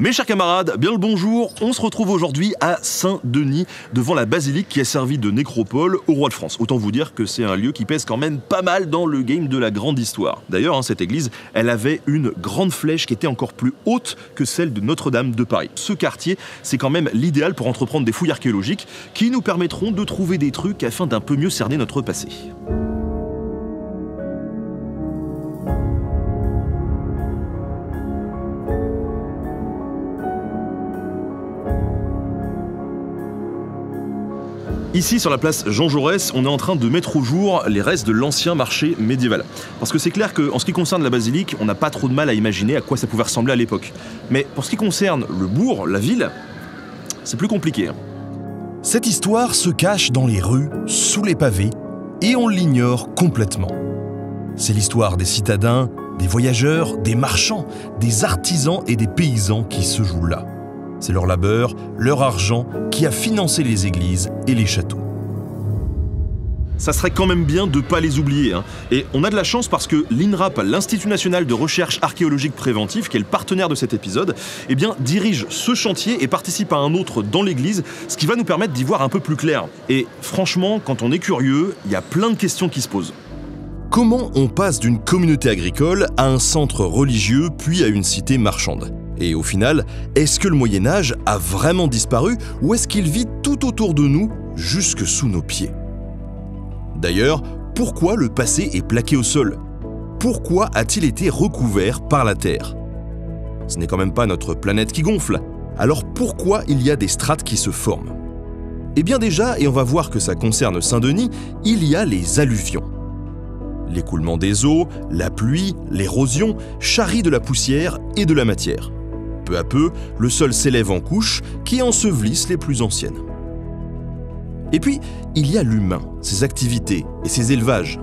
Mes chers camarades, bien le bonjour, on se retrouve aujourd'hui à Saint-Denis, devant la basilique qui a servi de nécropole au roi de France. Autant vous dire que c'est un lieu qui pèse quand même pas mal dans le game de la grande histoire. D'ailleurs, hein, cette église, elle avait une grande flèche qui était encore plus haute que celle de Notre-Dame de Paris. Ce quartier, c'est quand même l'idéal pour entreprendre des fouilles archéologiques qui nous permettront de trouver des trucs afin d'un peu mieux cerner notre passé. Ici, sur la place Jean Jaurès, on est en train de mettre au jour les restes de l'ancien marché médiéval. Parce que c'est clair qu'en ce qui concerne la basilique, on n'a pas trop de mal à imaginer à quoi ça pouvait ressembler à l'époque. Mais pour ce qui concerne le bourg, la ville, c'est plus compliqué. Cette histoire se cache dans les rues, sous les pavés, et on l'ignore complètement. C'est l'histoire des citadins, des voyageurs, des marchands, des artisans et des paysans qui se jouent là. C'est leur labeur, leur argent, qui a financé les églises et les châteaux. Ça serait quand même bien de ne pas les oublier, hein. Et on a de la chance parce que l'INRAP, l'Institut National de Recherche Archéologique Préventive, qui est le partenaire de cet épisode, eh bien, dirige ce chantier et participe à un autre dans l'église, ce qui va nous permettre d'y voir un peu plus clair. Et franchement, quand on est curieux, il y a plein de questions qui se posent. Comment on passe d'une communauté agricole à un centre religieux, puis à une cité marchande ? Et au final, est-ce que le Moyen-Âge a vraiment disparu ou est-ce qu'il vit tout autour de nous, jusque sous nos pieds? D'ailleurs, pourquoi le passé est plaqué au sol? Pourquoi a-t-il été recouvert par la Terre? Ce n'est quand même pas notre planète qui gonfle, alors pourquoi il y a des strates qui se forment? Eh bien déjà, et on va voir que ça concerne Saint-Denis, il y a les alluvions. L'écoulement des eaux, la pluie, l'érosion, charrient de la poussière et de la matière. Peu à peu, le sol s'élève en couches qui ensevelissent les plus anciennes. Et puis, il y a l'humain, ses activités et ses élevages.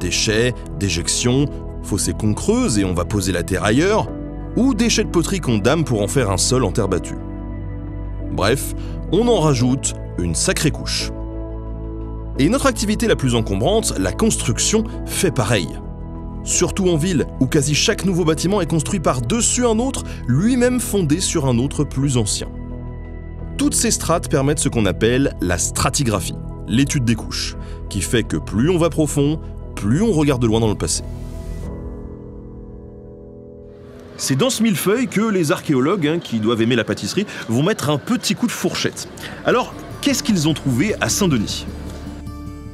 Déchets, déjections, fossés qu'on creuse et on va poser la terre ailleurs, ou déchets de poterie qu'on dame pour en faire un sol en terre battue. Bref, on en rajoute une sacrée couche. Et notre activité la plus encombrante, la construction, fait pareil. Surtout en ville, où quasi chaque nouveau bâtiment est construit par-dessus un autre, lui-même fondé sur un autre plus ancien. Toutes ces strates permettent ce qu'on appelle la stratigraphie, l'étude des couches, qui fait que plus on va profond, plus on regarde de loin dans le passé. C'est dans ce millefeuille que les archéologues, hein, qui doivent aimer la pâtisserie, vont mettre un petit coup de fourchette. Alors, qu'est-ce qu'ils ont trouvé à Saint-Denis ?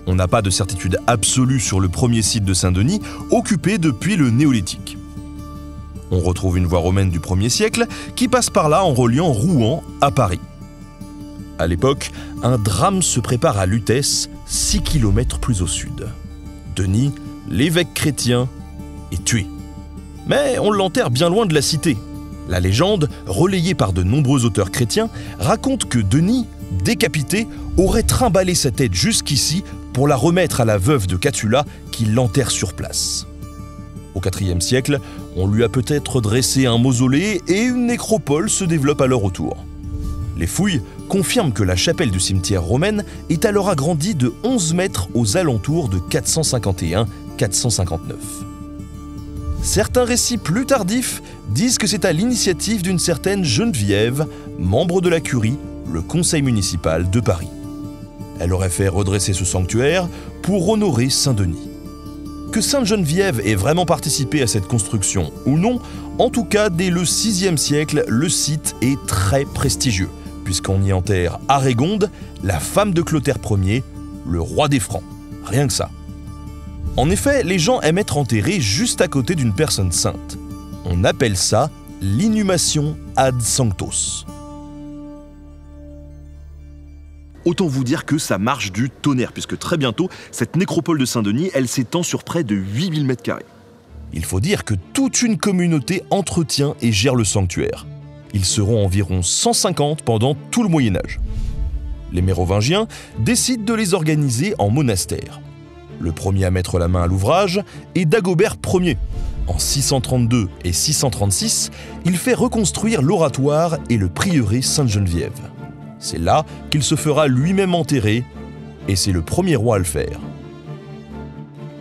On n'a pas de certitude absolue sur le premier site de Saint-Denis, occupé depuis le Néolithique. On retrouve une voie romaine du 1er siècle qui passe par là en reliant Rouen à Paris. À l'époque, un drame se prépare à Lutèce, 6 km plus au sud. Denis, l'évêque chrétien, est tué. Mais on l'enterre bien loin de la cité. La légende, relayée par de nombreux auteurs chrétiens, raconte que Denis, décapité, aurait trimballé sa tête jusqu'ici pour la remettre à la veuve de Catula qui l'enterre sur place. Au IVe siècle, on lui a peut-être dressé un mausolée et une nécropole se développe alors autour. Les fouilles confirment que la chapelle du cimetière romaine est alors agrandie de 11 mètres aux alentours de 451-459. Certains récits plus tardifs disent que c'est à l'initiative d'une certaine Geneviève, membre de la curie, le conseil municipal de Paris. Elle aurait fait redresser ce sanctuaire pour honorer Saint-Denis. Que Sainte-Geneviève ait vraiment participé à cette construction ou non, en tout cas dès le VIe siècle, le site est très prestigieux, puisqu'on y enterre Arégonde, la femme de Clotaire Ier, le roi des Francs. Rien que ça. En effet, les gens aiment être enterrés juste à côté d'une personne sainte. On appelle ça l'inhumation ad sanctos. Autant vous dire que ça marche du tonnerre, puisque très bientôt, cette nécropole de Saint-Denis, elle s'étend sur près de 8000 m². Il faut dire que toute une communauté entretient et gère le sanctuaire. Ils seront environ 150 pendant tout le Moyen-Âge. Les Mérovingiens décident de les organiser en monastères. Le premier à mettre la main à l'ouvrage est Dagobert Ier. En 632 et 636, il fait reconstruire l'oratoire et le prieuré Sainte-Geneviève. C'est là qu'il se fera lui-même enterrer, et c'est le premier roi à le faire.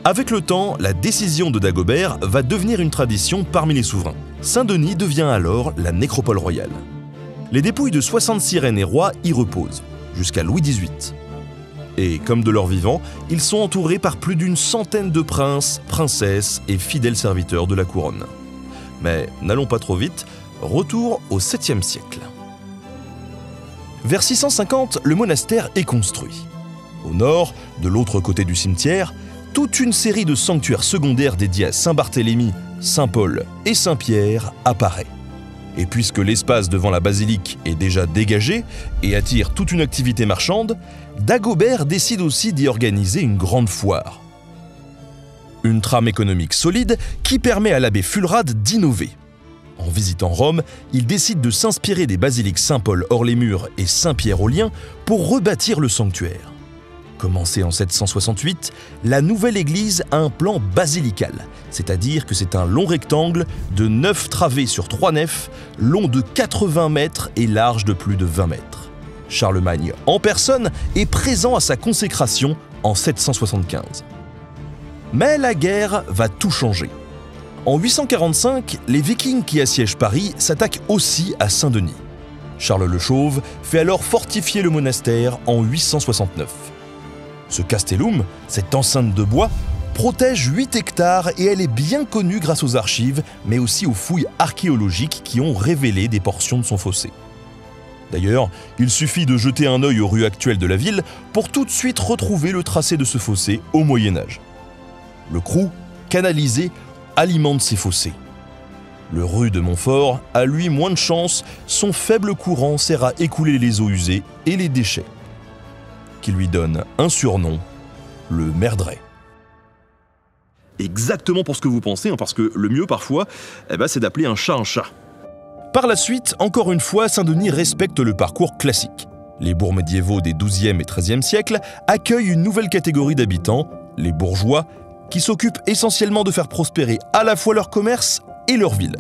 Avec le temps, la décision de Dagobert va devenir une tradition parmi les souverains. Saint-Denis devient alors la nécropole royale. Les dépouilles de 66 reines et rois y reposent, jusqu'à Louis XVIII. Et comme de leur vivant, ils sont entourés par plus d'une centaine de princes, princesses et fidèles serviteurs de la couronne. Mais n'allons pas trop vite, retour au 7e siècle. Vers 650, le monastère est construit. Au nord, de l'autre côté du cimetière, toute une série de sanctuaires secondaires dédiés à Saint-Barthélemy, Saint-Paul et Saint-Pierre apparaît. Et puisque l'espace devant la basilique est déjà dégagé et attire toute une activité marchande, Dagobert décide aussi d'y organiser une grande foire. Une trame économique solide qui permet à l'abbé Fulrade d'innover. En visitant Rome, il décide de s'inspirer des basiliques Saint-Paul-Hors-les-Murs et Saint-Pierre-aux-Liens pour rebâtir le sanctuaire. Commencée en 768, la nouvelle église a un plan basilical, c'est-à-dire que c'est un long rectangle de 9 travées sur 3 nefs, long de 80 mètres et large de plus de 20 mètres. Charlemagne, en personne, est présent à sa consécration en 775. Mais la guerre va tout changer. En 845, les Vikings qui assiègent Paris s'attaquent aussi à Saint-Denis. Charles le Chauve fait alors fortifier le monastère en 869. Ce castellum, cette enceinte de bois, protège 8 hectares et elle est bien connue grâce aux archives, mais aussi aux fouilles archéologiques qui ont révélé des portions de son fossé. D'ailleurs, il suffit de jeter un œil aux rues actuelles de la ville pour tout de suite retrouver le tracé de ce fossé au Moyen-Âge. Le Crou, canalisé, alimente ces fossés. Le Ru de Montfort a lui moins de chance, son faible courant sert à écouler les eaux usées et les déchets, qui lui donne un surnom, le Merdret. Exactement pour ce que vous pensez, hein, parce que le mieux parfois, c'est d'appeler un chat un chat. Par la suite, encore une fois, Saint-Denis respecte le parcours classique. Les bourgs médiévaux des 12e et 13e siècles accueillent une nouvelle catégorie d'habitants, les bourgeois, qui s'occupent essentiellement de faire prospérer à la fois leur commerce et leur ville.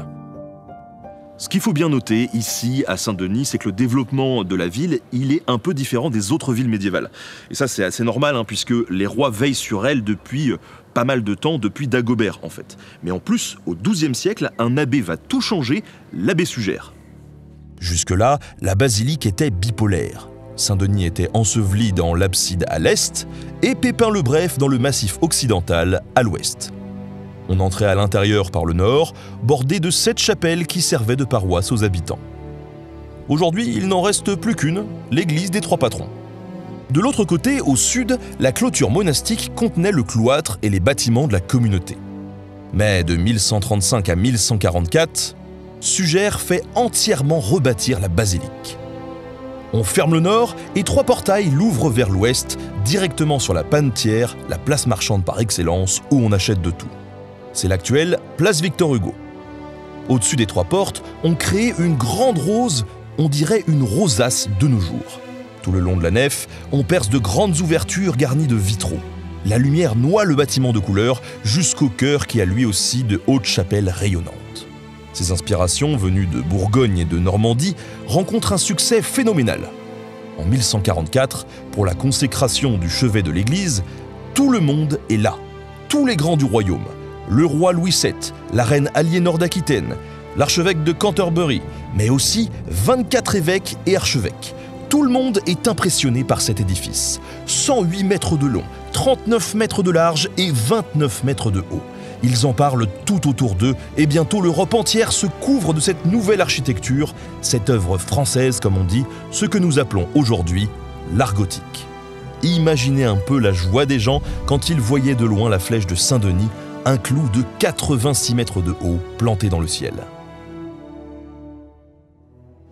Ce qu'il faut bien noter ici à Saint-Denis, c'est que le développement de la ville, il est un peu différent des autres villes médiévales. Et ça, c'est assez normal, hein, puisque les rois veillent sur elle depuis pas mal de temps, depuis Dagobert en fait. Mais en plus, au XIIe siècle, un abbé va tout changer, l'abbé Suger. Jusque-là, la basilique était bipolaire. Saint-Denis était enseveli dans l'abside à l'est et Pépin le Bref dans le massif occidental à l'ouest. On entrait à l'intérieur par le nord, bordé de 7 chapelles qui servaient de paroisse aux habitants. Aujourd'hui, il n'en reste plus qu'une, l'église des 3 patrons. De l'autre côté, au sud, la clôture monastique contenait le cloître et les bâtiments de la communauté. Mais de 1135 à 1144, Suger fait entièrement rebâtir la basilique. On ferme le nord et 3 portails l'ouvrent vers l'ouest, directement sur la Pannetière, la place marchande par excellence où on achète de tout. C'est l'actuelle place Victor Hugo. Au-dessus des 3 portes, on crée une grande rose, on dirait une rosace de nos jours. Tout le long de la nef, on perce de grandes ouvertures garnies de vitraux. La lumière noie le bâtiment de couleur jusqu'au cœur qui a lui aussi de hautes chapelles rayonnantes. Ces inspirations, venues de Bourgogne et de Normandie, rencontrent un succès phénoménal. En 1144, pour la consécration du chevet de l'église, tout le monde est là, tous les grands du royaume. Le roi Louis VII, la reine Aliénor d'Aquitaine, l'archevêque de Canterbury, mais aussi 24 évêques et archevêques. Tout le monde est impressionné par cet édifice. 108 mètres de long, 39 mètres de large et 29 mètres de haut. Ils en parlent tout autour d'eux et bientôt l'Europe entière se couvre de cette nouvelle architecture, cette œuvre française comme on dit, ce que nous appelons aujourd'hui l'art gothique. Imaginez un peu la joie des gens quand ils voyaient de loin la flèche de Saint-Denis, un clou de 86 mètres de haut planté dans le ciel.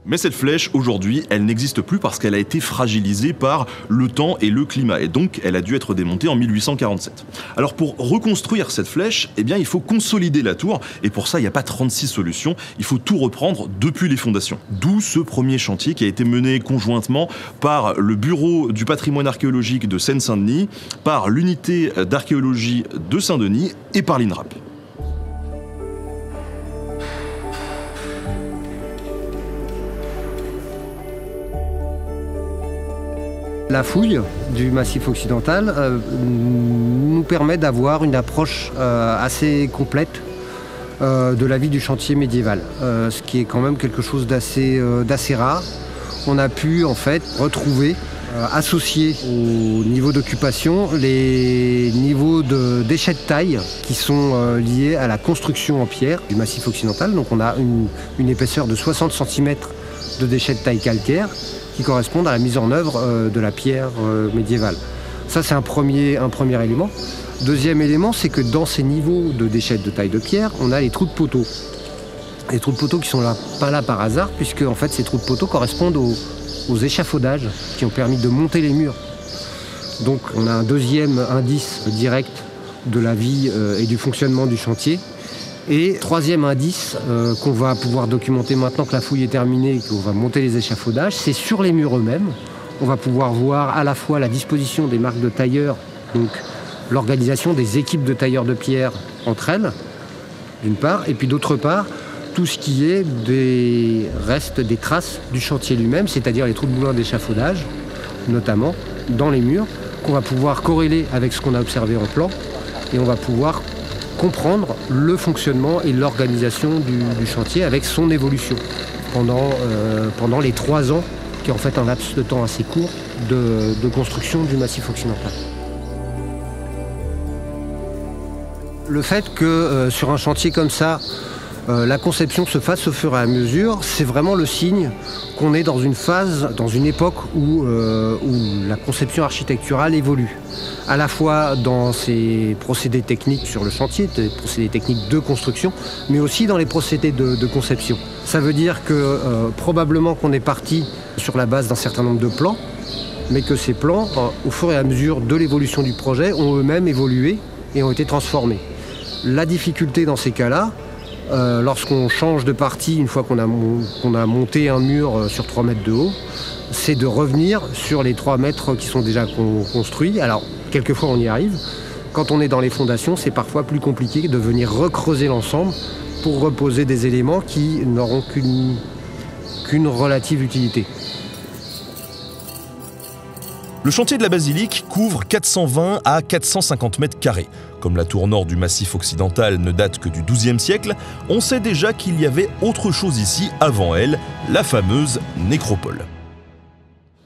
Mais cette flèche, aujourd'hui, elle n'existe plus parce qu'elle a été fragilisée par le temps et le climat, et donc elle a dû être démontée en 1847. Alors pour reconstruire cette flèche, eh bien il faut consolider la tour, et pour ça il n'y a pas 36 solutions, il faut tout reprendre depuis les fondations. D'où ce premier chantier qui a été mené conjointement par le Bureau du patrimoine archéologique de Seine-Saint-Denis, par l'unité d'archéologie de Saint-Denis et par l'INRAP. La fouille du massif occidental nous permet d'avoir une approche assez complète de la vie du chantier médiéval, ce qui est quand même quelque chose d'assez rare. On a pu en fait retrouver, associés au niveau d'occupation, les niveaux déchets de taille qui sont liés à la construction en pierre du massif occidental. Donc on a une épaisseur de 60 cm de déchets de taille calcaire qui correspondent à la mise en œuvre de la pierre médiévale. Ça, c'est un premier élément. Deuxième élément, c'est que dans ces niveaux de déchets de taille de pierre, on a les trous de poteaux. Les trous de poteaux qui ne sont là, pas là par hasard, puisque en fait, ces trous de poteaux correspondent aux échafaudages qui ont permis de monter les murs. Donc on a un deuxième indice direct de la vie et du fonctionnement du chantier. Et troisième indice qu'on va pouvoir documenter maintenant que la fouille est terminée et qu'on va monter les échafaudages, c'est sur les murs eux-mêmes. On va pouvoir voir à la fois la disposition des marques de tailleurs, donc l'organisation des équipes de tailleurs de pierre entre elles, d'une part, et puis d'autre part, tout ce qui est des restes, des traces du chantier lui-même, c'est-à-dire les trous de boulins d'échafaudage, notamment dans les murs, qu'on va pouvoir corréler avec ce qu'on a observé en plan, et on va pouvoir comprendre le fonctionnement et l'organisation du chantier avec son évolution pendant les 3 ans, qui est en fait un laps de temps assez court de construction du massif occidental. Le fait que sur un chantier comme ça, la conception se fasse au fur et à mesure, c'est vraiment le signe qu'on est dans une phase, dans une époque où la conception architecturale évolue. À la fois dans ses procédés techniques sur le chantier, des procédés techniques de construction, mais aussi dans les procédés de conception. Ça veut dire que probablement qu'on est parti sur la base d'un certain nombre de plans, mais que ces plans, au fur et à mesure de l'évolution du projet, ont eux-mêmes évolué et ont été transformés. La difficulté dans ces cas-là, lorsqu'on change de partie, une fois qu'on a monté un mur sur 3 mètres de haut, c'est de revenir sur les 3 mètres qui sont déjà construits. Alors, quelquefois, on y arrive. Quand on est dans les fondations, c'est parfois plus compliqué de venir recreuser l'ensemble pour reposer des éléments qui n'auront qu'une relative utilité. Le chantier de la basilique couvre 420 à 450 mètres carrés. Comme la tour nord du massif occidental ne date que du XIIe siècle, on sait déjà qu'il y avait autre chose ici avant elle, la fameuse nécropole.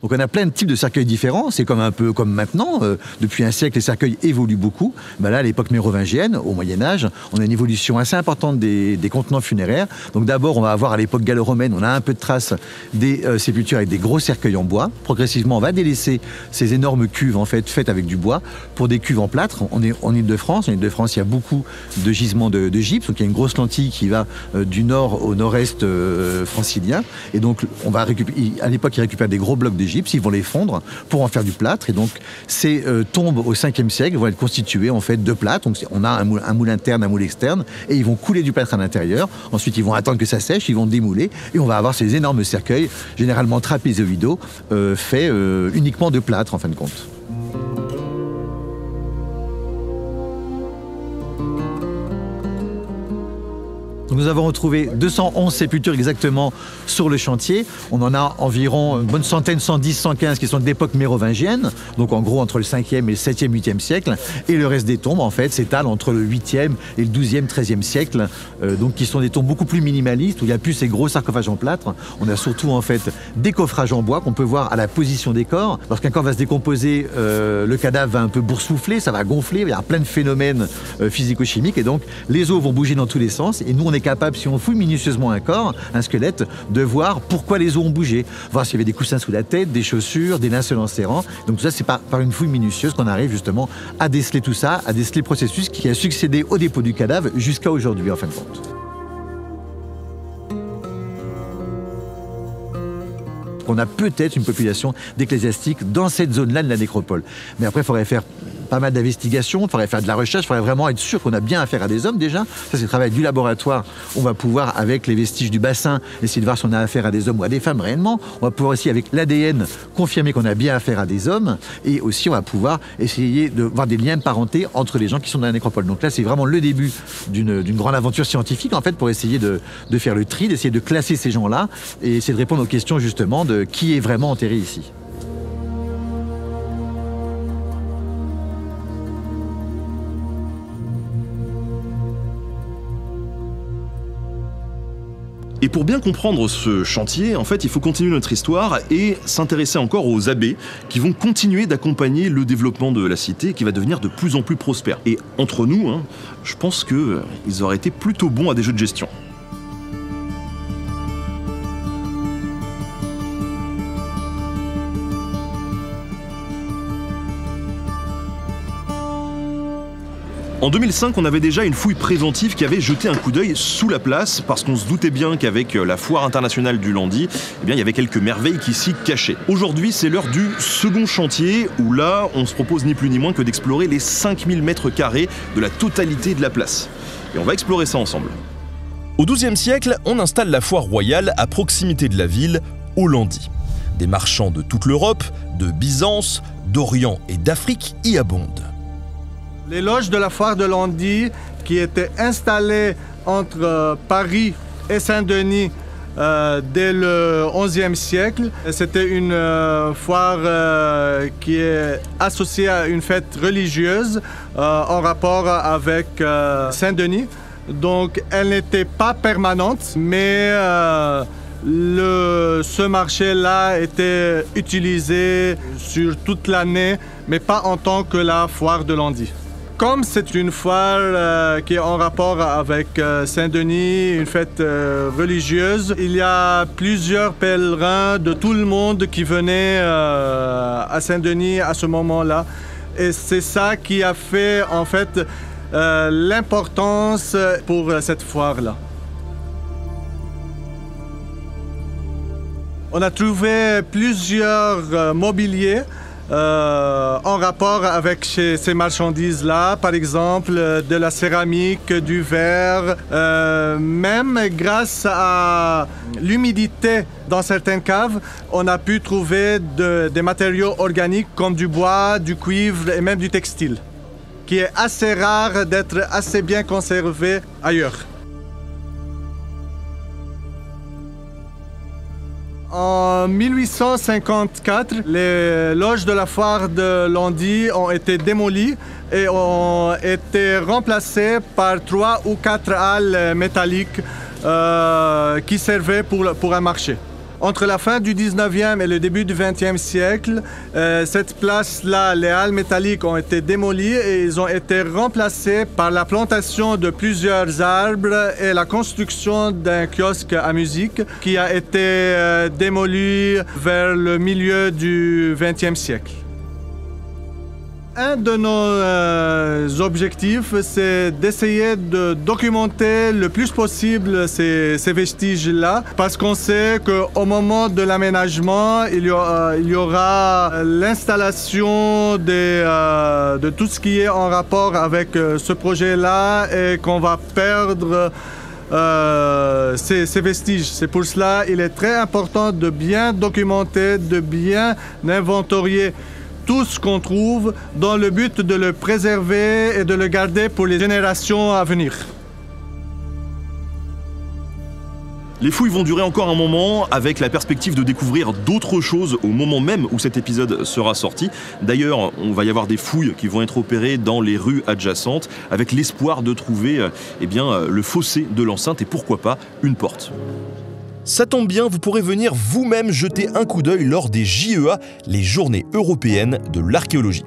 Donc on a plein de types de cercueils différents, c'est comme un peu comme maintenant, depuis un siècle les cercueils évoluent beaucoup. Ben là à l'époque mérovingienne, au Moyen-Âge, on a une évolution assez importante des contenants funéraires. Donc d'abord on va avoir à l'époque gallo-romaine, on a un peu de traces des sépultures avec des gros cercueils en bois. Progressivement on va délaisser ces énormes cuves en fait faites avec du bois pour des cuves en plâtre. On est en Ile-de-France, il y a beaucoup de gisements de gypse, donc il y a une grosse lentille qui va du nord au nord-est francilien. Et donc on va à l'époque ils récupèrent des gros blocs de gypse. Ils vont les fondre pour en faire du plâtre. Et donc, ces tombes au 5e siècle vont être constituées en fait de plâtre. Donc, on a un moule interne, un moule externe, et ils vont couler du plâtre à l'intérieur. Ensuite, ils vont attendre que ça sèche, ils vont démouler, et on va avoir ces énormes cercueils, généralement trapézoïdaux, faits uniquement de plâtre en fin de compte. Nous avons retrouvé 211 sépultures exactement sur le chantier. On en a environ une bonne centaine, 110, 115 qui sont d'époque mérovingienne, donc en gros entre le 5e et le 7e, 8e siècle. Et le reste des tombes, en fait, s'étale entre le 8e et le 12e, 13e siècle, donc qui sont des tombes beaucoup plus minimalistes, où il n'y a plus ces gros sarcophages en plâtre. On a surtout, en fait, des coffrages en bois qu'on peut voir à la position des corps. Lorsqu'un corps va se décomposer, le cadavre va un peu boursoufler, ça va gonfler, il y a plein de phénomènes physico-chimiques, et donc les os vont bouger dans tous les sens, et nous, on est capable, si on fouille minutieusement un corps, un squelette, de voir pourquoi les os ont bougé, voir s'il y avait des coussins sous la tête, des chaussures, des linceuls en serrant. Donc tout ça, c'est par une fouille minutieuse qu'on arrive justement à déceler tout ça, à déceler le processus qui a succédé au dépôt du cadavre jusqu'à aujourd'hui en fin de compte. On a peut-être une population d'ecclésiastiques dans cette zone-là de la nécropole. Mais après, il faudrait faire pas mal d'investigations, il faudrait faire de la recherche, il faudrait vraiment être sûr qu'on a bien affaire à des hommes déjà. Ça, c'est le travail du laboratoire. On va pouvoir, avec les vestiges du bassin, essayer de voir si on a affaire à des hommes ou à des femmes réellement. On va pouvoir aussi, avec l'ADN, confirmer qu'on a bien affaire à des hommes. Et aussi, on va pouvoir essayer de voir des liens de parenté entre les gens qui sont dans la nécropole. Donc là, c'est vraiment le début d'une grande aventure scientifique, en fait, pour essayer de faire le tri, d'essayer de classer ces gens-là et essayer de répondre aux questions, justement, de qui est vraiment enterré ici. pour bien comprendre ce chantier, en fait, il faut continuer notre histoire et s'intéresser encore aux abbés qui vont continuer d'accompagner le développement de la cité qui va devenir de plus en plus prospère. Et entre nous, hein, je pense qu'ils auraient été plutôt bons à des jeux de gestion. En 2005, on avait déjà une fouille préventive qui avait jeté un coup d'œil sous la place parce qu'on se doutait bien qu'avec la foire internationale du Landy, eh bien, il y avait quelques merveilles qui s'y cachaient. Aujourd'hui, c'est l'heure du second chantier où là, on se propose ni plus ni moins que d'explorer les 5000 mètres carrés de la totalité de la place. Et on va explorer ça ensemble. Au XIIe siècle, on installe la foire royale à proximité de la ville, au Landy. Des marchands de toute l'Europe, de Byzance, d'Orient et d'Afrique y abondent. Les loges de la foire de Landy, qui étaient installées entre Paris et Saint-Denis dès le XIe siècle. C'était une foire qui est associée à une fête religieuse en rapport avec Saint-Denis. Donc elle n'était pas permanente, mais ce marché-là était utilisé sur toute l'année, mais pas en tant que la foire de Landy. Comme c'est une foire qui est en rapport avec Saint-Denis, une fête religieuse, il y a plusieurs pèlerins de tout le monde qui venaient à Saint-Denis à ce moment-là. Et c'est ça qui a fait en fait l'importance pour cette foire-là. On a trouvé plusieurs mobiliers en rapport avec ces marchandises-là, par exemple de la céramique, du verre, même grâce à l'humidité dans certaines caves, on a pu trouver des matériaux organiques comme du bois, du cuivre et même du textile, qui est assez rare d'être assez bien conservé ailleurs. En 1854, les loges de la foire de Landy ont été démolies et ont été remplacées par 3 ou 4 halles métalliques qui servaient pour un marché. Entre la fin du 19e et le début du 20e siècle, cette place-là, les halles métalliques ont été démolies et ils ont été remplacés par la plantation de plusieurs arbres et la construction d'un kiosque à musique qui a été démoli vers le milieu du 20e siècle. Un de nos objectifs, c'est d'essayer de documenter le plus possible ces vestiges-là, parce qu'on sait qu'au moment de l'aménagement, il y aura l'installation de tout ce qui est en rapport avec ce projet-là et qu'on va perdre ces vestiges. C'est pour cela qu'il est très important de bien documenter, de bien inventorier tout ce qu'on trouve dans le but de le préserver et de le garder pour les générations à venir. Les fouilles vont durer encore un moment avec la perspective de découvrir d'autres choses au moment même où cet épisode sera sorti. D'ailleurs, on va y avoir des fouilles qui vont être opérées dans les rues adjacentes avec l'espoir de trouver le fossé de l'enceinte et pourquoi pas une porte. Ça tombe bien, vous pourrez venir vous-même jeter un coup d'œil lors des JEA, les Journées Européennes de l'archéologie.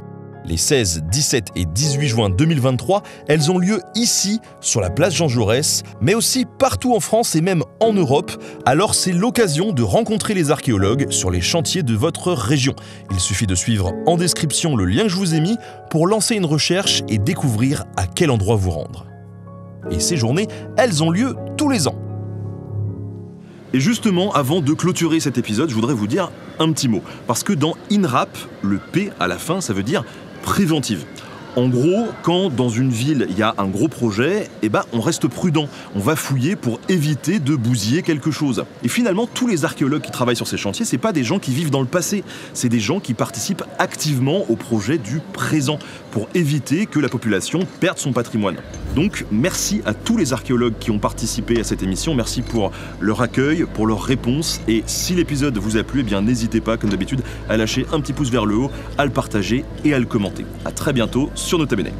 Les 16, 17 et 18 juin 2023, elles ont lieu ici, sur la place Jean Jaurès, mais aussi partout en France et même en Europe. Alors c'est l'occasion de rencontrer les archéologues sur les chantiers de votre région. Il suffit de suivre en description le lien que je vous ai mis pour lancer une recherche et découvrir à quel endroit vous rendre. Et ces journées, elles ont lieu tous les ans. Et justement, avant de clôturer cet épisode, je voudrais vous dire un petit mot. Parce que dans INRAP, le P à la fin, ça veut dire préventive. En gros, quand dans une ville, il y a un gros projet, on reste prudent. On va fouiller pour éviter de bousiller quelque chose. Et finalement, tous les archéologues qui travaillent sur ces chantiers, c'est pas des gens qui vivent dans le passé. C'est des gens qui participent activement au projet du présent pour éviter que la population perde son patrimoine. Donc, merci à tous les archéologues qui ont participé à cette émission. Merci pour leur accueil, pour leurs réponses. Et si l'épisode vous a plu, n'hésitez pas, comme d'habitude, à lâcher un petit pouce vers le haut, à le partager et à le commenter. À très bientôt sur Nota Bene.